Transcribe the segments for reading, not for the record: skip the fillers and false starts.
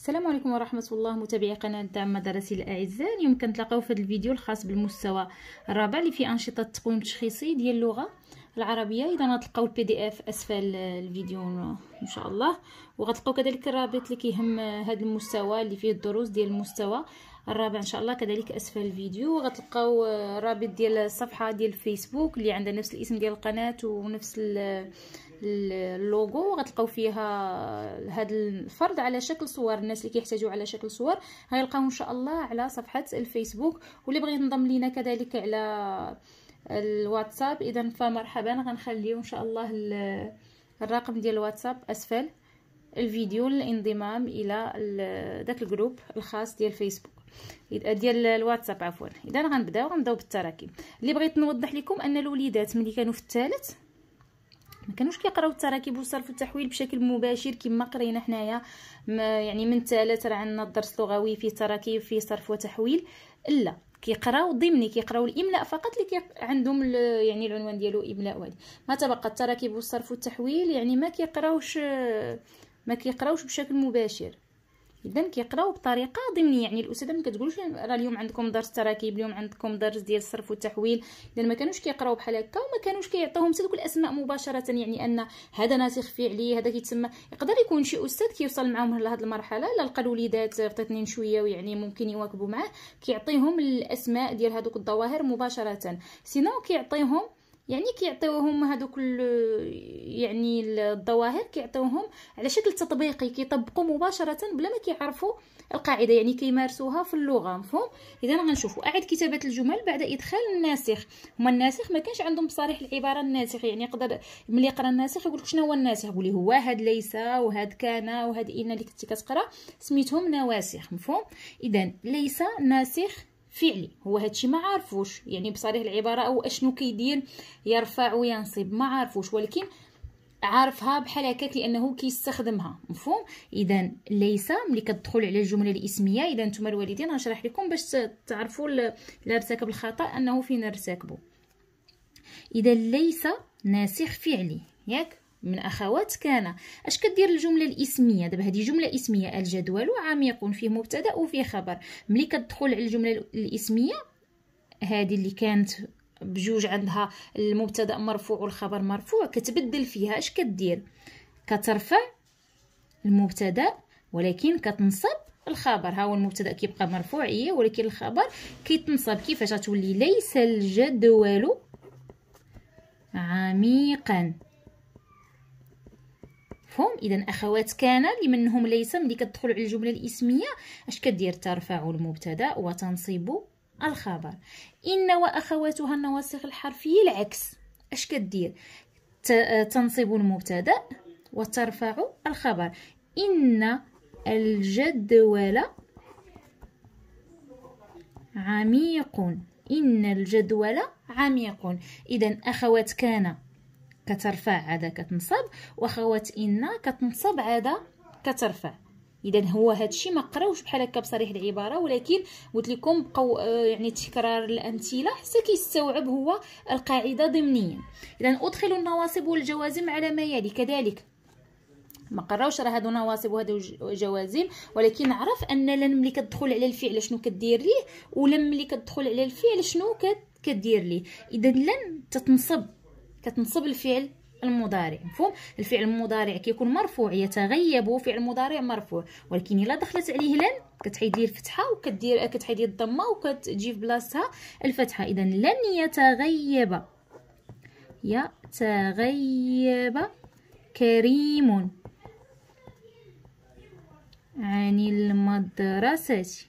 السلام عليكم ورحمه الله متابعي قناه دعم مدارسي الاعزاء. اليوم كنتلاقاو في هذا الفيديو الخاص بالمستوى الرابع اللي فيه انشطه التقويم التشخيصي ديال اللغه العربيه. اذا غتلقاو البي دي اف اسفل الفيديو ان شاء الله، وغتلقاو كذلك الرابط اللي كيهم هذا المستوى اللي فيه الدروس ديال المستوى الرابع ان شاء الله كذلك اسفل الفيديو، وغتلقاو رابط ديال الصفحه ديال الفيسبوك اللي عندها نفس الاسم ديال القناه ونفس اللوغو، وغتلقاو فيها هذا الفرد على شكل صور. الناس اللي كيحتاجوا على شكل صور غيلقاو ان شاء الله على صفحه الفيسبوك، واللي بغى ينضم لينا كذلك على الواتساب اذا فمرحبا. غنخليو ان شاء الله الرقم ديال الواتساب اسفل الفيديو للانضمام الى داك الجروب الخاص ديال الفيسبوك ديال الواتساب عفوا. اذا غنبداو بالتراكيب. اللي بغيت نوضح لكم ان الوليدات ملي كانوا في الثالث ما كانوش كيقراو التراكيب والصرف والتحويل بشكل مباشر كما قرينا حنايا، يعني من الثالث راه عندنا الدرس اللغوي فيه تراكيب فيه صرف وتحويل، لا كيقراو ضمني، كيقراو الاملاء فقط اللي عندهم يعني العنوان ديالو املاء. وهذه ما تبقى التراكيب والصرف والتحويل يعني ما كيقراوش بشكل مباشر، اذا كيقراو بطريقه ضمنيه. يعني الاساتذه ما كتقولوش راه اليوم عندكم درس تراكيب اليوم عندكم درس ديال الصرف والتحويل، اذا ما كانوش كيقراو بحال هكا وما كانوش كيعطيوهم حتى دوك الاسماء مباشره، يعني ان هذا ناسخ فيه عليه هذا كيتسمى. يقدر يكون شي استاذ كيوصل معاهم لهاد المرحله الا لقى الوليدات عطاتني شويه ويعني ممكن يواكبوا معاه كيعطيهم الاسماء ديال هذوك الظواهر مباشره، سينو كيعطيهم يعني كيعطيوهم هذوك يعني الظواهر كيعطيوهم على شكل تطبيقي كيطبقوا مباشره بلا ما كيعرفوا القاعده، يعني كيمارسوها في اللغه. مفهوم؟ اذا غنشوفوا اعد كتابه الجمل بعد ادخال الناسخ. هما الناسخ ما كانش عندهم بصريح العباره الناسخ، يعني يقدر ملي يقرا الناسخ يقول لك شنو هو الناسخ، قولي هو هاد ليس وهاد كان وهاد ان اللي كنتي كتقرا سميتهم نواسخ. مفهوم؟ اذا ليس ناسخ فعلي، هو هادشي ما عارفوش يعني بصريح العباره، او اشنو كيدير يرفع وينصب ما عارفوش، ولكن عارفها بحال هكاك لانه كيستخدمها. مفهوم؟ اذا ليس ملي كتدخل على الجمله الاسميه. اذا نتوما الوالدين غنشرح لكم باش تعرفوا لا ارتكب الخطا انه فين نرتكبو. اذا ليس ناسخ فعلي ياك من اخوات كان، اش كدير الجمله الاسميه دابا؟ هذه جمله اسميه، الجدول عميق فيه مبتدا وفيه خبر. ملي كتدخل على الجمله الاسميه هذه اللي كانت بجوج عندها المبتدا مرفوع والخبر مرفوع كتبدل فيها، اش كدير؟ كترفع المبتدا ولكن كتنصب الخبر. ها هو المبتدا كيبقى مرفوع ايه ولكن الخبر كيتنصب. كيفاش غتولي؟ ليس الجدول عميقا. مفهوم؟ اذا اخوات كان اللي منهم ليس ملي كتدخل على الجمله الاسميه اش كدير؟ ترفع المبتدا وتنصب الخبر. ان واخواتها النواسخ الحرفيه العكس، اش كدير؟ تنصب المبتدا وترفع الخبر. ان الجدول عميق، ان الجدول عميق. اذا اخوات كان كترفع عاده كتنصب، واخوات ان كتنصب عاده كترفع. اذا هو هادشي ما قراوش بحال هكا بصريح العباره، ولكن قلت لكم بقاو يعني تكرار الامثله حتى كيستوعب هو القاعده ضمنيا. اذا ادخلوا النواصب والجوازم على ما يلي. كذلك ما قراوش راه هادو نواصب وهادو جوازم، ولكن عرف ان لن ملي كتدخل على الفعل شنو كدير ليه، ولم ملي كتدخل على الفعل شنو كدير ليه. اذا لن تتنصب كتنصب الفعل المضارع. مفهوم؟ الفعل المضارع كيكون مرفوع يتغيب فعل مضارع مرفوع، ولكن الا دخلت عليه لن كتحيد ليه الفتحه وكدير كتحيد ليه الضمه وكتجي في بلاصتها الفتحه. اذا لن يتغيب كريم عن المدرسه.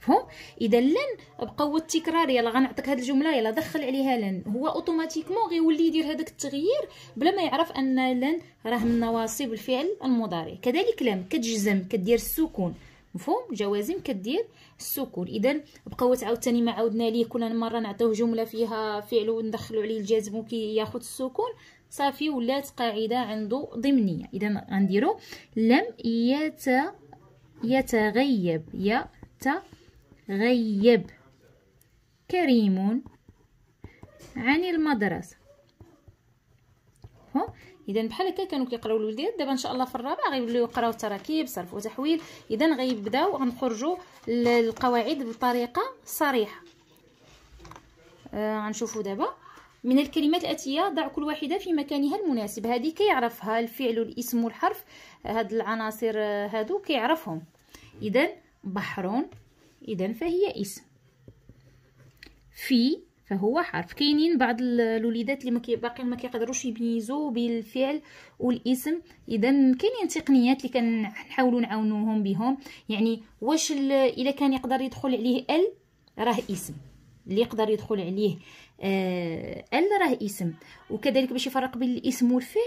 مفهوم؟ اذا لن بقاو التكرار، يلا غنعطيك هاد الجمله يلا دخل عليها لن، هو اوتوماتيكمون غيولي يدير هذاك التغيير بلا ما يعرف ان لن راه من نواصب الفعل المضارع. كذلك لم كتجزم كدير السكون. مفهوم؟ جوازم كدير السكون. اذا بقاو عاوتاني ما عاودنا ليه كل مره نعطيوه جمله فيها فعل وندخلوا عليه الجازم وكياخذ السكون صافي ولات قاعده عنده ضمنيه. اذا غنديرو لم يتغيب غيب كريم عن المدرسة. اذا بحال هكا كانوا كيقراو الوليدات. دابا ان شاء الله في الرابع غيوليو يقراو التراكيب صرف وتحويل، اذا غيبداو غنخرجوا القواعد بطريقه صريحه. غنشوفوا دابا من الكلمات الاتيه ضع كل واحده في مكانها المناسب. هذه كيعرفها الفعل والاسم والحرف، هاد العناصر هادو كيعرفهم. اذا بحر، اذا فهي اسم، في فهو حرف. كاينين بعض الوليدات اللي باقي ما كيقدروش يميزوا بين الفعل والاسم، اذا كاينين تقنيات اللي كنحاولوا نعاونوهم بهم. يعني واش الا كان يقدر يدخل عليه ال راه اسم، اللي يقدر يدخل عليه ال راه اسم. وكذلك باش يفرق بين الاسم والفعل،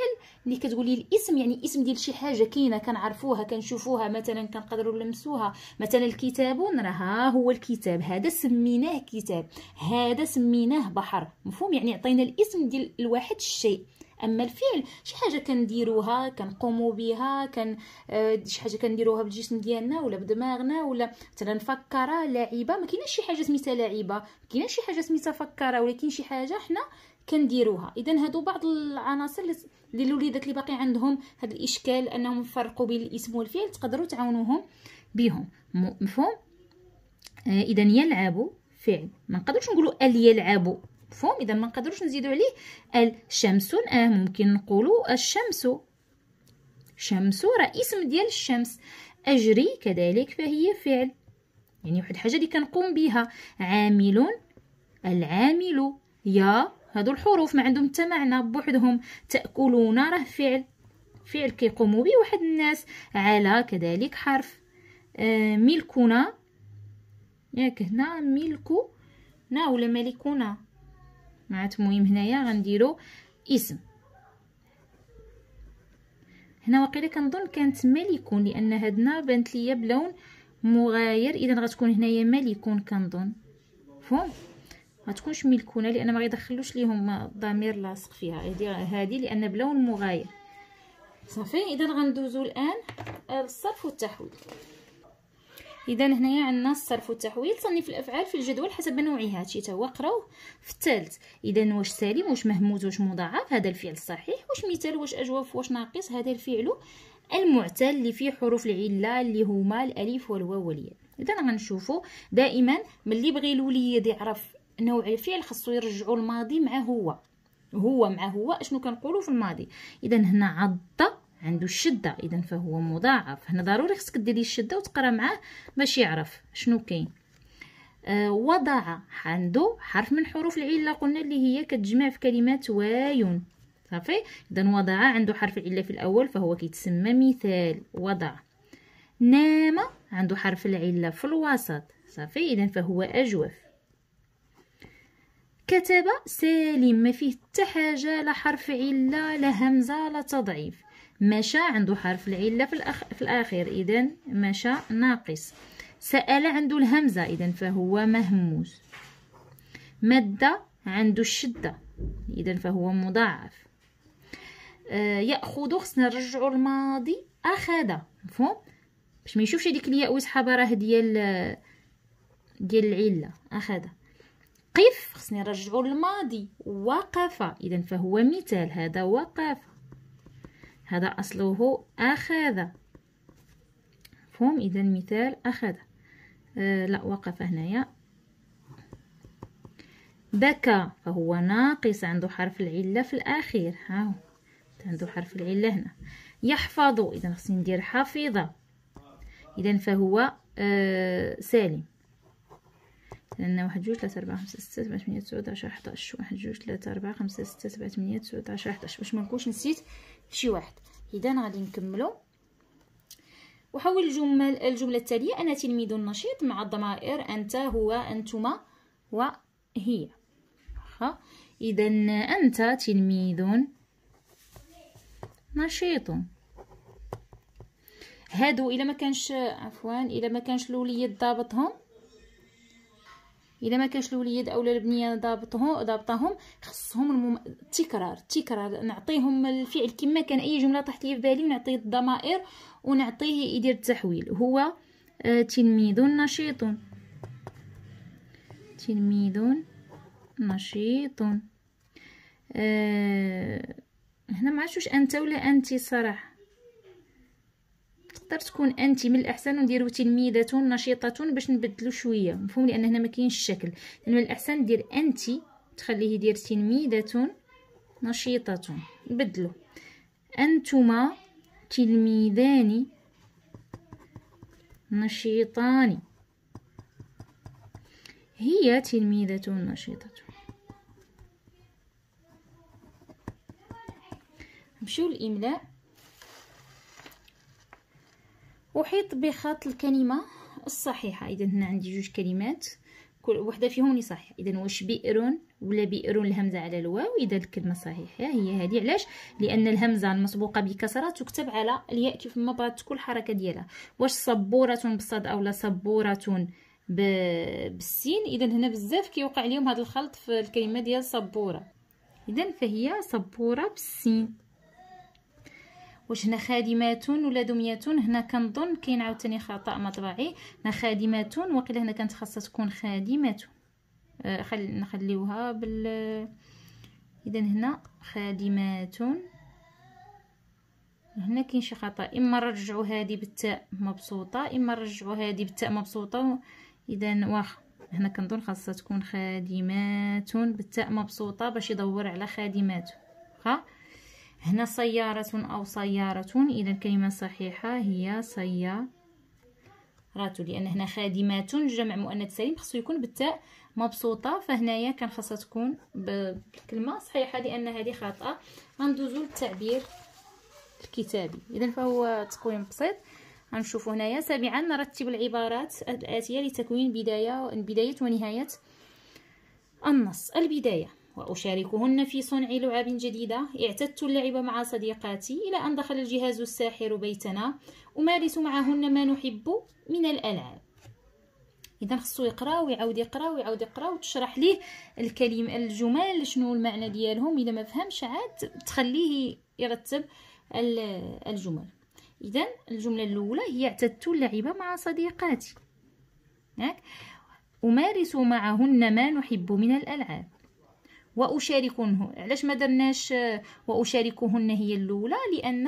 اللي كتقولي الاسم يعني اسم ديال شي حاجه كاينه كنعرفوها كنشوفوها، مثلا كنقدروا نلمسوها. مثلا الكتابون راه هو الكتاب، هذا سميناه كتاب، هذا سميناه بحر. مفهوم؟ يعني عطينا الاسم ديال الواحد الشيء. اما الفعل شي حاجه كنديروها كنقوموا بها، شي حاجه كنديروها بالجسم ديالنا ولا بدماغنا، ولا مثلا فكره لاعبه. ما كايناش شي حاجه سميتها لاعبه، ما كايناش شي حاجه سميتها فكره، ولكن شي حاجه حنا كنديروها. اذا هادو بعض العناصر اللي الوليدات اللي باقي عندهم هذا الاشكال انهم يفرقوا بين الاسم والفعل تقدروا تعاونوهم بهم. مفهوم؟ اذا يلعب فعل، ما نقدروش نقولوا ال يلعبوا. مفهوم؟ اذا ما نقدروش نزيدوا عليه الشمس. ممكن نقولوا الشمس، شمس راه اسم ديال الشمس. اجري كذلك فهي فعل، يعني واحد الحاجه اللي كنقوم بها. عامل، العامل، يا، هادو الحروف ما عندهم حتى معنى بوحدهم. تاكلون راه فعل، فعل كيقوموا به واحد الناس. على كذلك حرف. ملكنا، ياك هنا ملكنا ولا ملكنا، معنات المهم هنايا غنديرو اسم. هنا واقيلا كنظن كانت ملكون، لان هادنا بانت ليا بلون مغاير، اذا غتكون هنايا ملكون كنظن. مفهوم؟ متكونش ملكونه لان ما غيدخلوش ليهم الضمير لاصق فيها هذه، لان بلون مغاير. صافي، اذا غندوزو الان للصرف والتحويل. اذا هنايا عندنا الصرف والتحويل. صنف الافعال في الجدول حسب نوعها، هادشي تا هو قراوه في الثالث. اذا واش سالم، واش مهموز، واش مضاعف، هذا الفعل الصحيح. واش مثال، واش اجوف، واش ناقص، هذا الفعل المعتل اللي فيه حروف العله اللي هما الالف والواو والياء. اذا غنشوفوا دائما ملي بغي الوليد يعرف نوع الفعل خاصو يرجعوا الماضي مع هو اشنو كنقولوا في الماضي. اذا هنا عض عنده الشده، اذا فهو مضاعف. هنا ضروري خصك ديري الشده وتقرا معاه باش يعرف شنو كاين. وضع عنده حرف من حروف العله قلنا اللي هي كتجمع في كلمات وايون. صافي، اذا وضع عنده حرف العله في الاول فهو كيتسمى مثال وضع. نام عنده حرف العله في الوسط، صافي، اذا فهو اجوف. كتب سالم ما فيه حتى حاجه، لا حرف عله لا همزه لا تضعيف. مشى عنده حرف العله في الاخير، اذا مشى ناقص. سأل عنده الهمزه، اذا فهو مهموز. مد عنده الشده، اذا فهو مضاعف. ياخذ خصنا نرجعوا الماضي اخذ. مفهوم؟ باش ما يشوفش هذيك الياء ويسحب راه ديال العله اخذ. قف خصني نرجعوا الماضي وقف، اذا فهو مثال، هذا وقف، هذا اصله اخذ. مفهوم؟ اذا مثال اخذ. لا وقف هنايا. بكى فهو ناقص، عنده حرف العله في الاخير، ها هو عنده حرف العله هنا. يحفظ، اذا خصني ندير حفيظه، اذا فهو سالم. لان 1 2 3 4 5 6 7 8 9 10 11 1 2 3 4 5 6 7 8 9 10 11 باش ما نكونش نسيت شي واحد. اذا غادي نكملوا. وحول الجمله التاليه: انا تلميذ نشيط، مع الضمائر انت، هو، انتما، وهي. واخا؟ اذا انت تلميذ نشيط. هادو الا ما كانش الوليد ضابطهم، الا ما كانش الوليد اولا البنيه ضابطهم، خصهم التكرار. نعطيهم الفعل كما كان، اي جمله طاحت لي في بالي ونعطيه الضمائر ونعطيه يدير التحويل. هو تلميذ نشيط، تلميذ نشيط. هنا ما عرفتش انت ولا انت صراحه، تقدر تكون انت. من الاحسن نديرو تلميذتون نشيطتون باش نبدلو شويه، مفهوم؟ لان هنا ما كاينش الشكل. من الاحسن دير انت تخليه يدير تلميذتون نشيطتون، نبدلو انتما تلميذان نشيطان، هي تلميذة نشيطة. نمشيو الإملاء. أحيط بخط الكلمة الصحيحة. إذا هنا عندي جوج كلمات كل وحدة فيهم لي صحيحة. إذا واش بئر ولا بئر الهمزة على الواو؟ إذا الكلمة صحيحة هي هذه. علاش؟ لأن الهمزة المسبوقة بكسرة تكتب على الياء كيف ما بغات كل حركة ديالها. واش صبورة بالصاد أو صبورة بالسين؟ اذا هنا بزاف كيوقع ليهم هذا الخلط في الكلمه ديال صبوره. اذا فهي صبوره بالسين. واش هنا خادماتون ولا دمياتون؟ هنا كنظن كاين عاوتاني خطا مطبعي. هنا خادماتون، وقيلا هنا كانت خاصها تكون خادماتون. نخليوها بال. اذا هنا خادماتون، هنا كاين شي خطا. اما نرجعوا هذه بالتاء مبسوطه، اما نرجعوا هذه بالتاء مبسوطه. اذا واخا هنا كنظن خاصها تكون خادمات بالتاء مبسوطه باش يدور على خادمات. واخا هنا سياره او سياره، اذا الكلمه الصحيحه هي سياره، لان هنا خادمات جمع مؤنث سليم خصو يكون بالتاء مبسوطه. فهنايا كان خاصها تكون بالكلمه صحيحه لان هذه خاطئه. غندوزو للتعبير الكتابي. اذا فهو تقويم بسيط. غنشوفوا هنايا. سابعا نرتب العبارات الآتية لتكوين بداية ونهاية النص. البداية: وأشاركهن في صنع لعب جديدة، اعتدت اللعب مع صديقاتي إلى أن دخل الجهاز الساحر بيتنا، أمارس معهن ما نحب من الألعاب. إذا خصو يقرا ويعاود يقرا ويعاود يقرا وتشرح ليه الكلمة الجمل شنو المعنى ديالهم. إذا ما فهمش عاد تخليه يرتب الجمل. اذا الجمله الاولى هي اعتدت اللعب مع صديقاتي، ياك؟ امارس معهن ما نحب من الالعاب. واشاركهن، علاش ما درناش واشاركهن هي الاولى؟ لان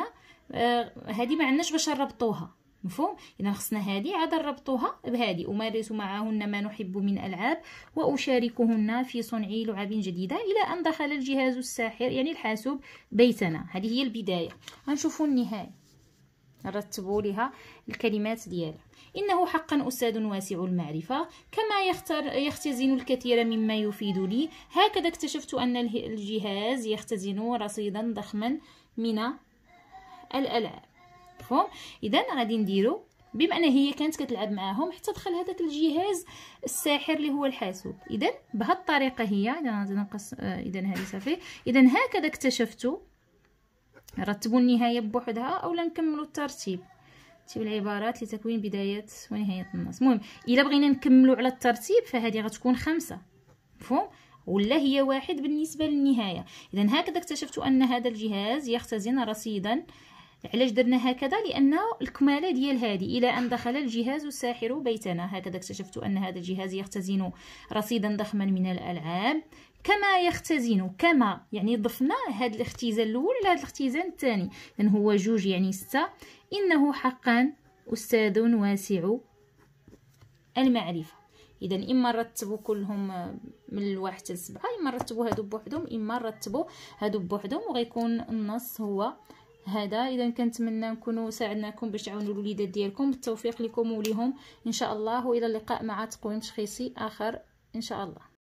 هذه ما عندناش باش نربطوها، مفهوم؟ اذا خصنا هذه عاد نربطوها بهذه. امارس معهن ما نحب من الالعاب واشاركهن في صنع لعب جديده الى ان دخل الجهاز الساحر يعني الحاسوب بيتنا. هذه هي البدايه. غنشوفوا النهايه، نرتبوا لها الكلمات ديالها. انه حقا استاذ واسع المعرفه، كما يختزن الكثير مما يفيدني، هكذا اكتشفت ان الجهاز يختزن رصيدا ضخما من الالعاب. مفهوم؟ اذا غادي نديروا بما ان هي كانت كتلعب معاهم حتى دخل هذاك الجهاز الساحر اللي هو الحاسوب. اذا بهذه الطريقه هي. اذا هذه صافي. اذا هكذا اكتشفت. نرتبوا النهايه بوحدها اولا نكملوا الترتيب، ترتيب العبارات لتكوين بدايه ونهايه النص. المهم الا بغينا نكملوا على الترتيب فهذه غتكون 5، مفهوم؟ ولا هي 1 بالنسبه للنهايه. اذا هكذا اكتشفت ان هذا الجهاز يختزن رصيدا. علاش درنا هكذا؟ لانه الكماله ديال هذه الى ان دخل الجهاز الساحر بيتنا، هكذا اكتشفت ان هذا الجهاز يختزن رصيدا ضخما من الالعاب. كما يختزن، كما يعني ضفنا هذا الاختزال الاول لهذا الاختزال الثاني، لان هو 2 يعني 6. انه حقا استاذ واسع المعرفه. اذا اما نرتبوا كلهم من الواحد حتى 7، اما نرتبوا هادو بوحدهم، اما نرتبوا هادو بوحدهم، وغيكون النص هو هذا. اذا كنتمنى نكونوا ساعدناكم باش تعاونوا الوليدات ديالكم. بالتوفيق لكم وليهم ان شاء الله، والى اللقاء مع تقويم تشخيصي اخر ان شاء الله.